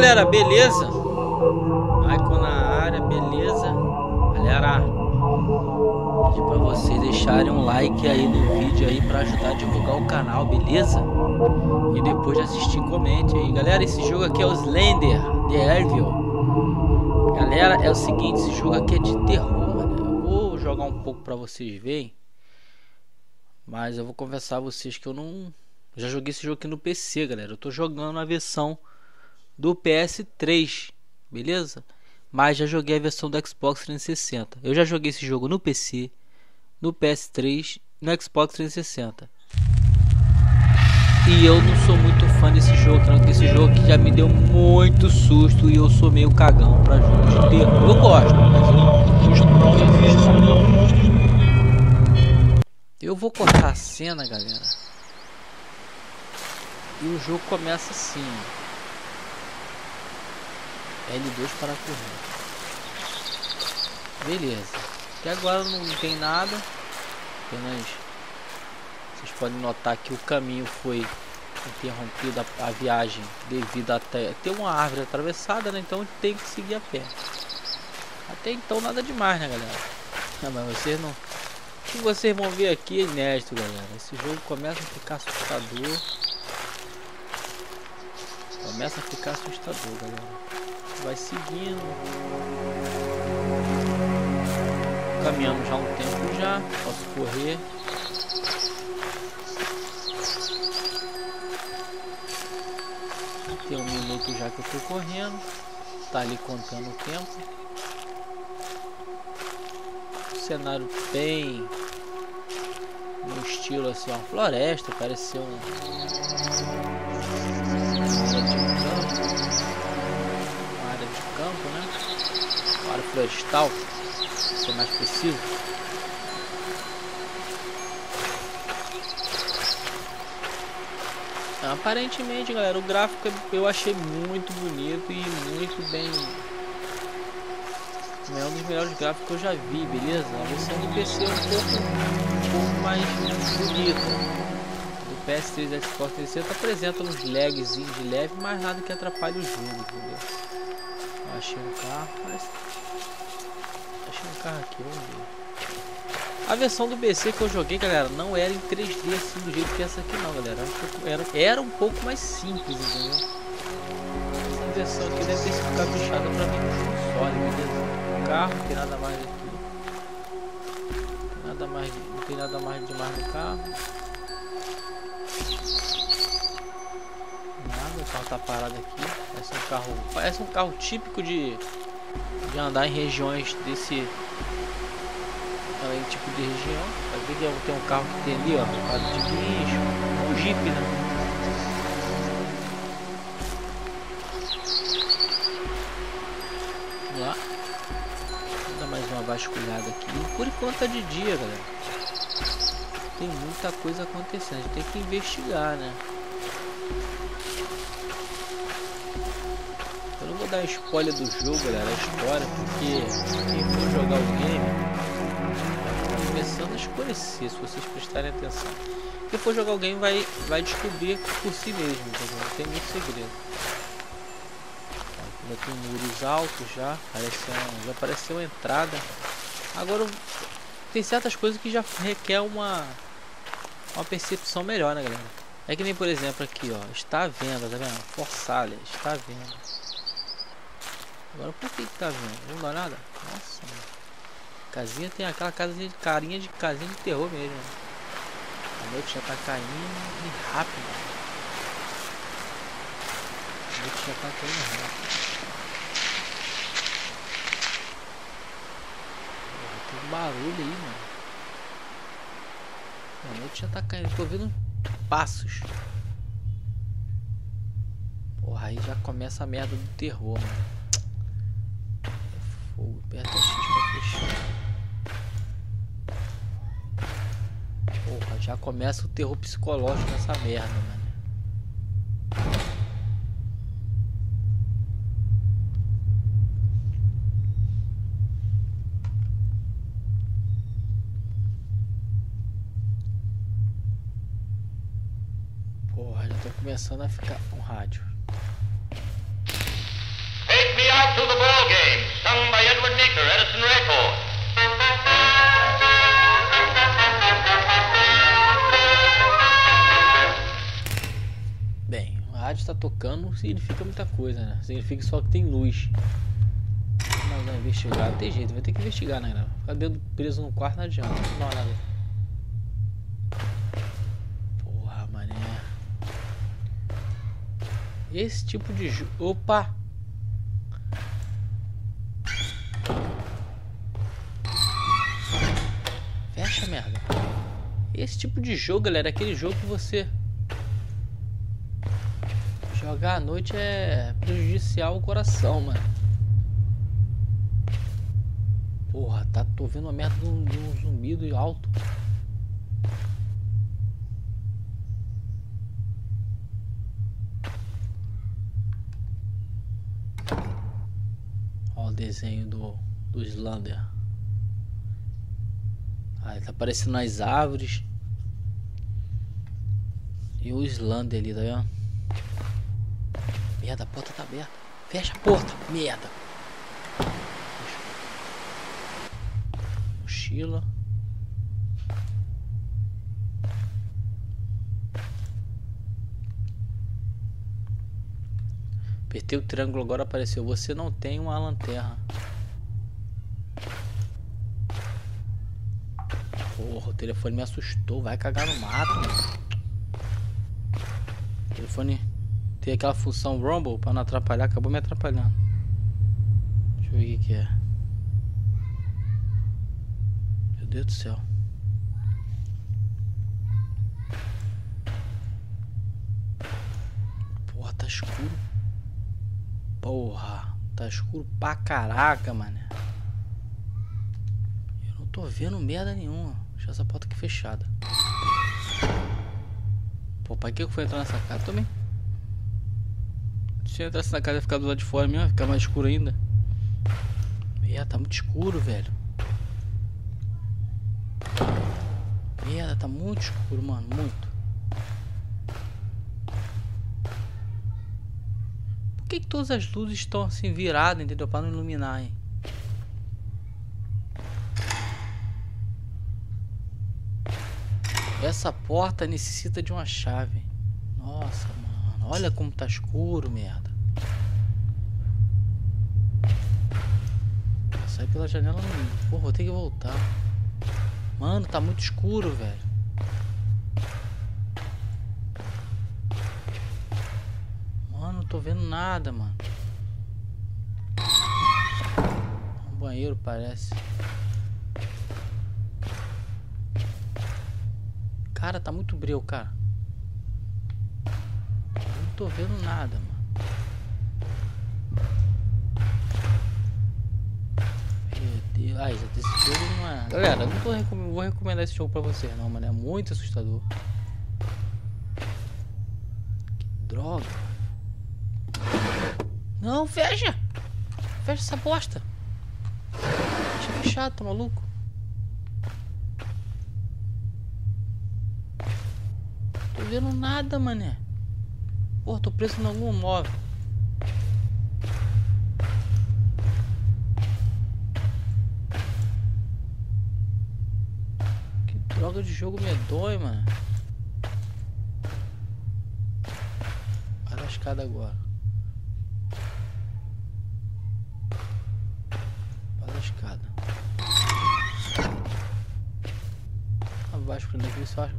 galera, beleza? Icon na área, beleza? Galera, pedi pra vocês deixarem um like aí no vídeo aí pra ajudar a divulgar o canal, beleza? E depois de assistir, comente aí. Galera, esse jogo aqui é o Slender, The Arrival. Galera, é o seguinte, esse jogo aqui é de terror, mano. Eu vou jogar um pouco pra vocês verem. Mas eu vou conversar a vocês que eu não... já joguei esse jogo aqui no PC, galera. Eu tô jogando a versão do PS3, beleza? Mas já joguei a versão do Xbox 360. Eu já joguei esse jogo no PC, no PS3, no Xbox 360. E eu não sou muito fã desse jogo, não, porque esse jogo aqui já me deu muito susto. E eu sou meio cagão pra jogos de terror. Eu gosto, mas eu não gosto. Eu vou cortar a cena, galera. E o jogo começa assim. L2 para correr. Beleza. Até agora não tem nada. Apenas vocês podem notar que o caminho foi interrompido, a viagem, devido a ter uma árvore atravessada, né? Então tem que seguir a pé. Até então nada demais, né, galera? Ah, mas vocês não... o que vocês vão ver aqui é inédito, galera. Esse jogo começa a ficar assustador. Começa a ficar assustador, galera. Vai seguindo. Caminhamos já há um tempo já. Posso correr. Tem um minuto já que eu tô correndo. Tá ali contando o tempo. Cenário bem no estilo assim, uma floresta, pareceu um área de campo, né? Uma área florestal, pra ser mais preciso. Aparentemente, galera, o gráfico eu achei muito bonito e muito bem. É um dos melhores gráficos que eu já vi, beleza? A versão do PC é um pouco mais bonita. Do PS3 e Xbox 360 apresenta uns lags de leve, mas nada que atrapalhe o jogo, entendeu? Achei um carro, mas... achei um carro aqui, vamos ver. A versão do PC que eu joguei, galera, não era em 3D assim do jeito que essa aqui não, galera. Era um pouco mais simples, entendeu? Essa versão aqui deve ter sido caprichada pra mim no console, beleza? Carro, não tem nada mais aqui, nada mais, não tem nada mais demais no carro, nada, o carro tá parado aqui, parece um carro típico de andar em regiões desse tipo de região. Aqui tem um carro que tem ali, ó, um carro de bicho, um Jeep, né? Vasculhada aqui. Por enquanto é de dia, galera. Tem muita coisa acontecendo. A gente tem que investigar, né? Eu não vou dar spoiler do jogo, galera. A história, porque quem for jogar o game tá começando a escurecer. Se vocês prestarem atenção, quem for jogar o game vai descobrir por si mesmo. Não tem muito segredo. Já tem muros altos, já apareceu a entrada. Agora tem certas coisas que já requer uma percepção melhor, né, galera? É que nem, por exemplo, aqui, ó, está à venda, tá vendo? Forçalha, está à venda. Agora por que está à venda? Não dá nada? Nossa, mano. Casinha, tem aquela casinha de carinha de casinha de terror mesmo, né? A noite já tá caindo e rápido. A noite já tá caindo rápido. Barulho aí, mano. A noite já tá caindo. Tô ouvindo passos. Porra, aí já começa a merda do terror, mano. É fogo. Aperta X pra fechar. Porra, já começa o terror psicológico nessa merda, mano. Começando a ficar um rádio. sung by Edward Meeker, Edison Record. Bem, a rádio está tocando, não significa muita coisa, né? Significa só que tem luz. Mas vai investigar, não tem jeito, vai ter que investigar, né, galera? Ficar dentro preso no quarto não adianta, não dá nada. Esse tipo de jogo... Opa! Fecha, merda. Esse tipo de jogo, galera, é aquele jogo que você... jogar à noite é prejudicial ao coração, mano. Porra, tá... tô vendo uma merda de um zumbido alto. Desenho do Slender. Ah, ele tá aparecendo nas árvores. E o Slender ali, tá vendo? Merda, a porta tá aberta. Fecha a porta, merda. Mochila. Apertei o triângulo, agora apareceu. Você não tem uma lanterna. Porra, o telefone me assustou. Vai cagar no mato, mano. O telefone tem aquela função rumble pra não atrapalhar. Acabou me atrapalhando. Deixa eu ver o que é. Meu Deus do céu. Porra, tá escuro. Porra, tá escuro pra caraca, mano. Eu não tô vendo merda nenhuma. Deixa essa porta aqui fechada. Pô, pra que eu fui entrar nessa casa também? Se eu entrasse na casa ia ficar do lado de fora mesmo, ia ficar mais escuro ainda. Merda, tá muito escuro, velho. Merda, tá muito escuro, mano, muito. Por que todas as luzes estão assim viradas, entendeu? Para não iluminar, hein? Essa porta necessita de uma chave. Nossa, mano. Olha como tá escuro, merda. Sai pela janela não. Porra, vou ter que voltar. Mano, tá muito escuro, velho. Não tô vendo nada, mano. Um banheiro parece. Cara, tá muito breu, cara. Não tô vendo nada, mano. Meu Deus. Ai, já esse jogo não é. Galera, eu não vou recomendar esse jogo pra vocês, não, mano. É muito assustador. Que droga. Não, fecha! Fecha essa bosta! Deixa fechado, tá maluco? Tô vendo nada, mané. Porra, tô preso em algum móvel. Que droga de jogo medonho, mano. Vai na escada agora. Abaixo pra dentro, isso eu acho.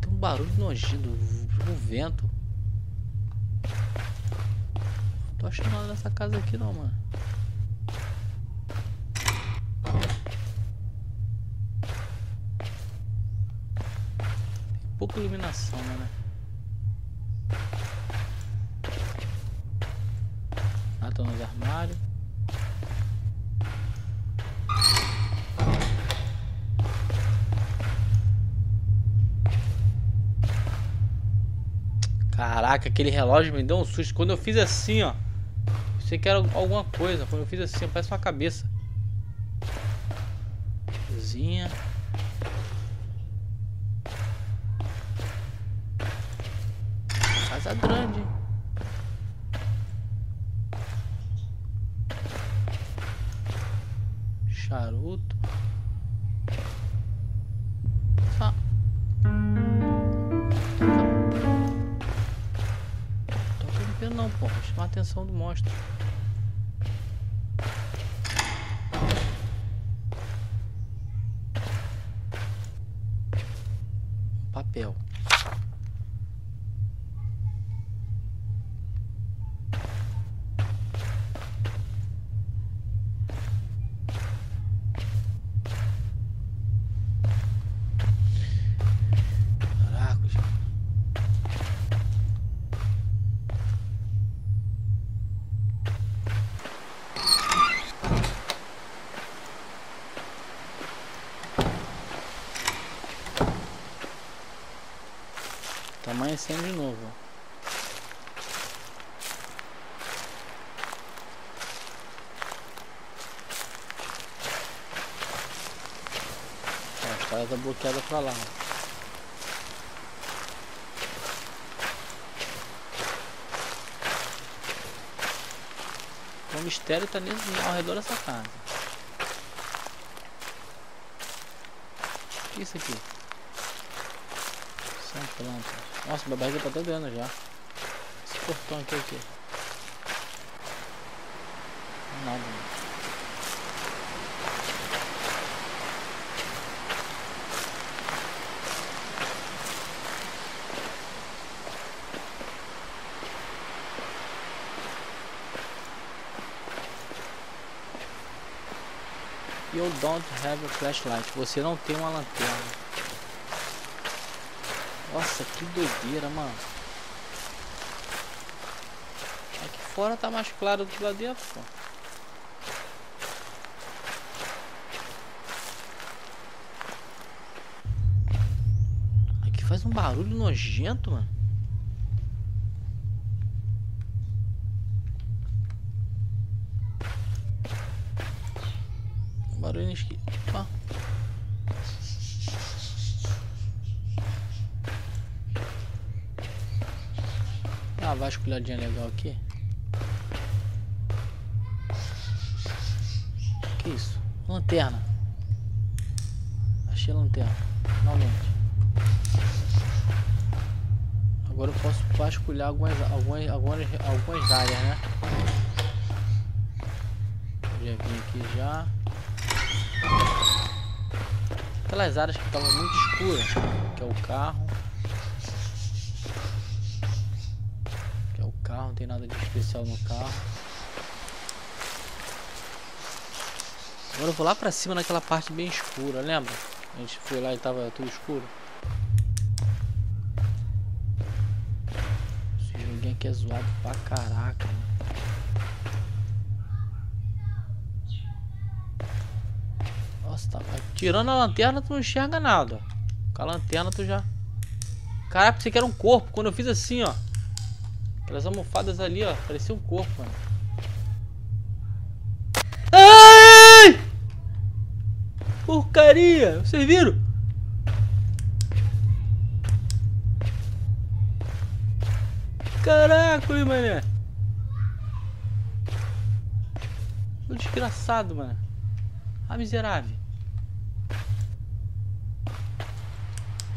Tem um barulho nojento, um vento. Não tô achando nada nessa casa aqui não, mano. Tem pouca iluminação, né? Nos armários. Caraca, aquele relógio me deu um susto. Quando eu fiz assim, ó, pensei que era alguma coisa. Quando eu fiz assim, parece uma cabeça. Cozinha. tá grande. Charuto. Ah. Não tô limpando não, pô. Vou chamar a atenção do monstro. Papel. Tá amanhecendo de novo. A estrada tá bloqueada pra lá. O mistério tá ao redor dessa casa. O que é isso aqui? São plantas. Nossa, minha barriga tá dando já. Esse portão aqui é o quê? Nada. You don't have a flashlight. Você não tem uma lanterna. Nossa, que doideira, mano. Aqui fora tá mais claro do que lá dentro, pô. Aqui faz um barulho nojento, mano. Um barulho esquisito. Ó. Uma vasculhadinha legal aqui. Que isso? Lanterna. Achei a lanterna. Finalmente. Agora eu posso vasculhar algumas áreas, né? Já vim aqui já. Aquelas áreas que estavam muito escuras, que é o carro. Não tem nada de especial no carro. Agora eu vou lá pra cima naquela parte bem escura, lembra? A gente foi lá e tava tudo escuro. Esse joguinho aqui é zoado pra caraca, mano. Nossa, tá... tirando a lanterna tu não enxerga nada. Com a lanterna tu já... Caraca, pensei que era um corpo. Quando eu fiz assim, ó. Aquelas almofadas ali, ó. Parecia um corpo, mano. Ai! Porcaria! Vocês viram? Caraca, hein, mané. O desgraçado, mano. Ah, miserável.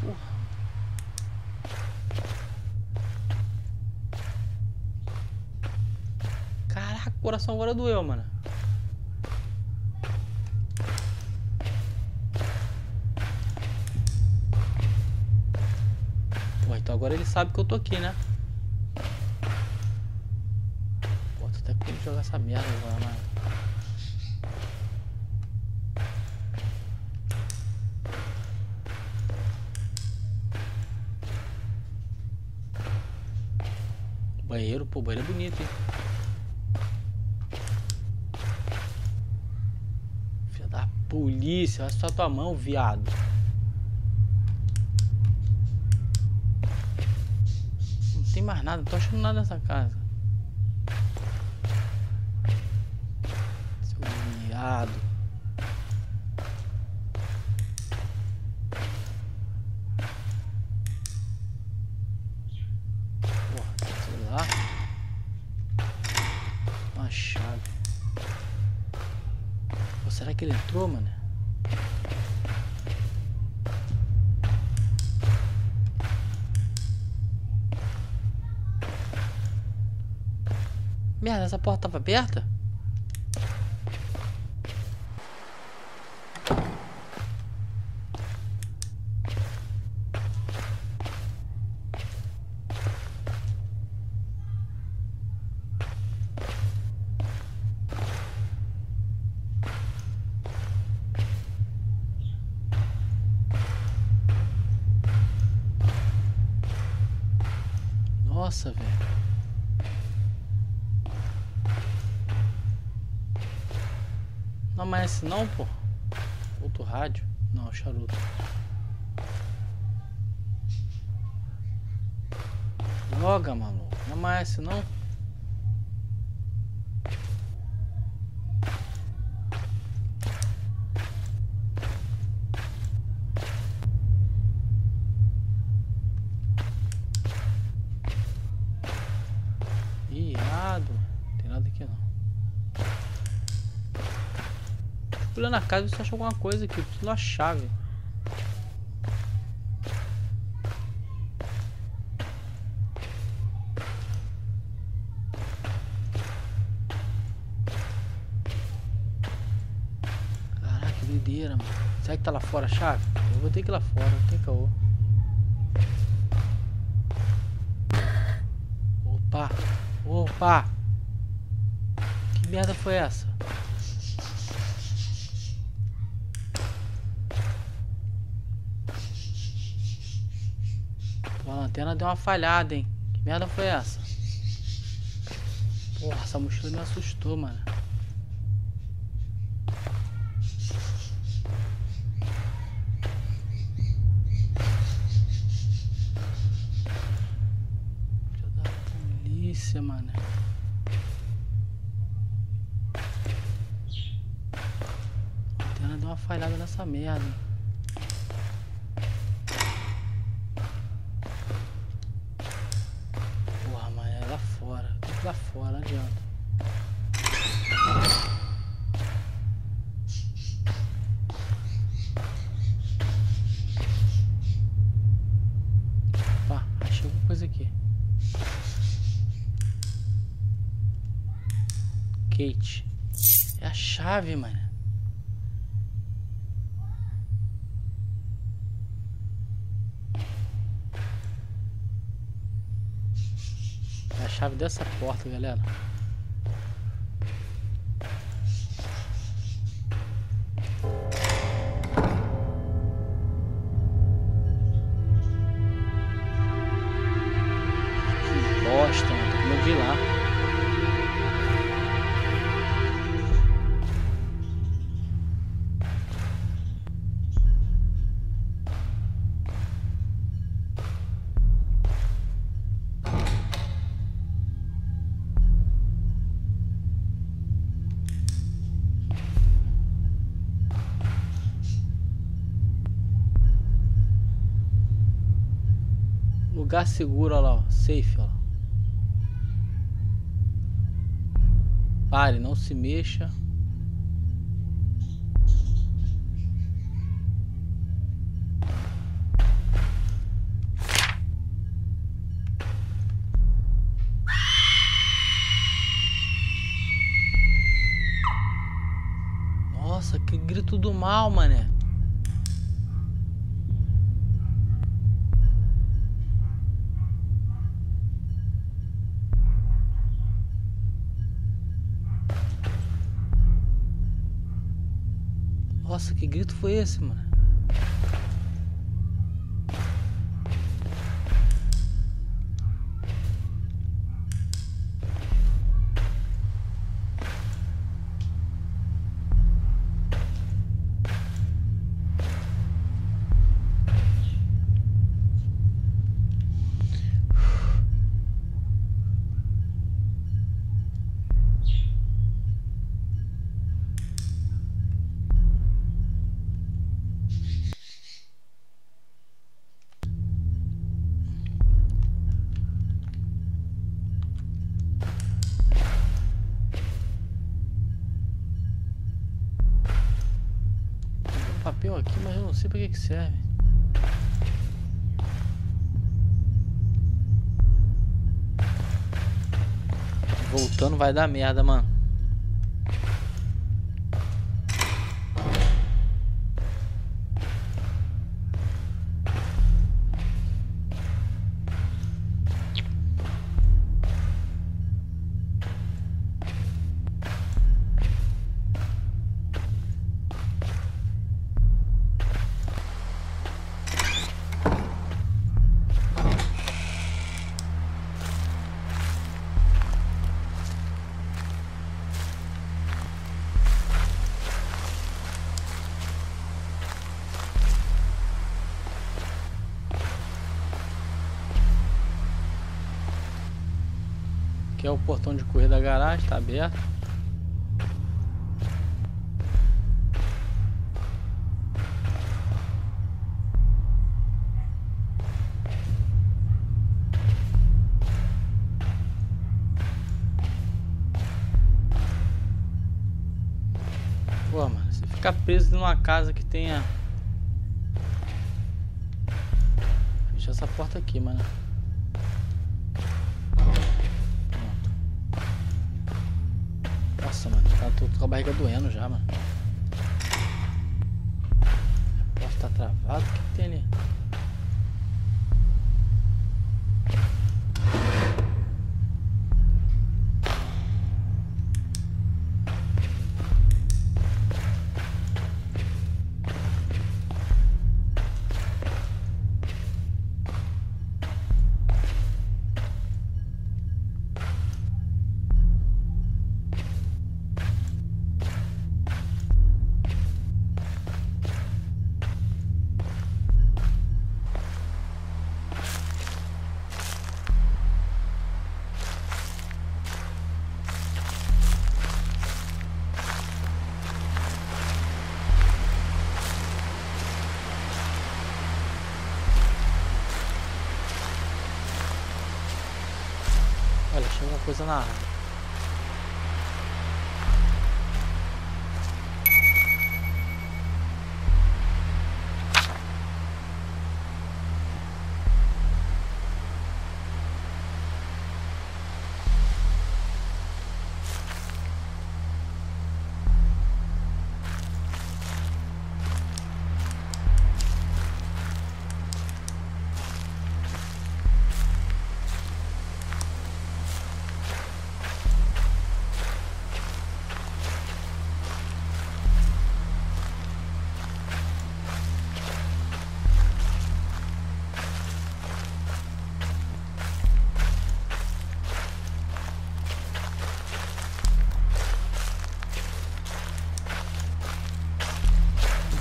Porra. O coração agora doeu, mano. Pô, então agora ele sabe que eu tô aqui, né? Pô, tô até com medo de jogar essa merda agora, mano. Banheiro, pô, banheiro é bonito, hein? Polícia, olha só tua mão, viado. Não tem mais nada, não tô achando nada nessa casa. Seu viado. Porra, chave. Pô, será que ele entrou, mano? Merda, essa porta tava aberta? Nossa, velho. Não amanhece não, pô. Outro rádio? Não, charuto. Droga, maluco. Não amanhece não. Na casa você achou alguma coisa aqui, preciso da chave. Caraca, que doideira, mano. Será que tá lá fora a chave? Eu vou ter que ir lá fora, não tem caô. Opa, opa. Que merda foi essa? A antena deu uma falhada, hein? Que merda foi essa? Porra, essa mochila me assustou, mano. Filho da polícia, mano. A antena deu uma falhada nessa merda, hein? Lá fora, não adianta. Opa, achei alguma coisa aqui. Kate. É a chave, mano. É a chave dessa porta, galera. Que bosta, mano. Tô com medo de ir lá. Lugar seguro, olha lá, ó. Safe, olha lá. Pare, não se mexa. Nossa, que grito do mal, mané. Nossa, que grito foi esse, mano? papel aqui, mas eu não sei pra que serve. Voltando vai dar merda, mano. Aqui é o portão de correr da garagem, tá aberto. Pô, mano, você ficar preso numa casa que tenha... Fecha essa porta aqui, mano. Nossa, mano, tô com a barriga doendo já, mano. A porta tá travada, o que tem ali? Alguma coisa na árvore.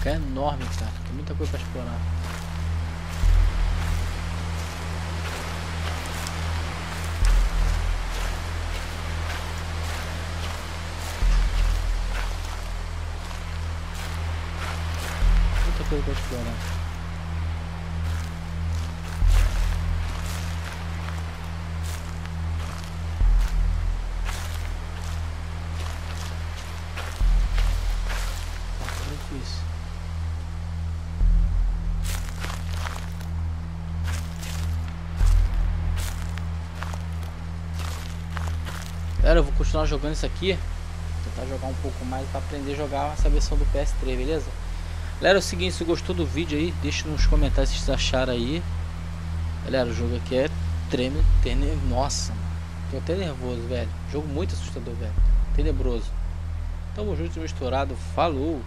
É enorme, cara. Tem muita coisa pra explorar. Muita coisa pra explorar. Galera, eu vou continuar jogando isso aqui. Vou tentar jogar um pouco mais para aprender a jogar essa versão do PS3, beleza? Galera, é o seguinte, se gostou do vídeo aí, deixa nos comentários se vocês acharam aí. Galera, o jogo aqui é tremendo. Nossa, mano, tô até nervoso, velho. Jogo muito assustador, velho. Tenebroso. Tamo junto e misturado. Falou!